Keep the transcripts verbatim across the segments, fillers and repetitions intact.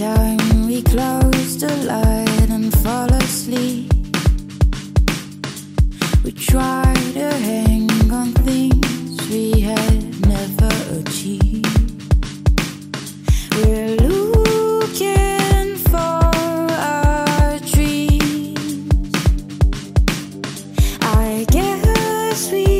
time we close the light and fall asleep, we try to hang on things we had never achieved. We're looking for our dreams. I guess we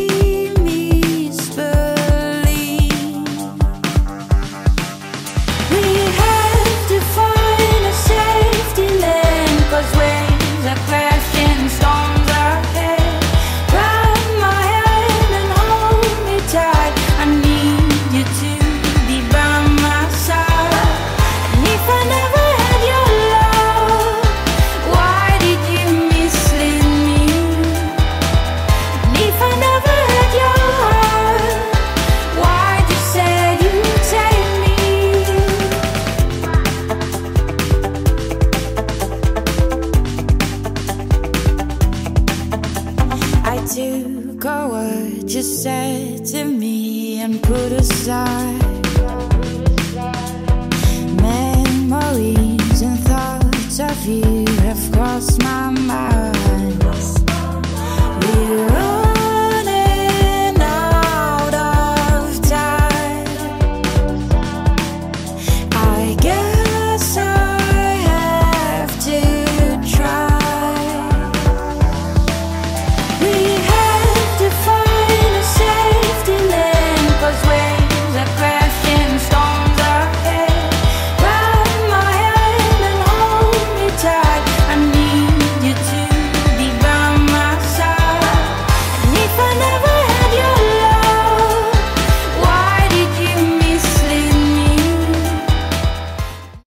took a word you said to me and put aside memories and thoughts of you have crossed my mind.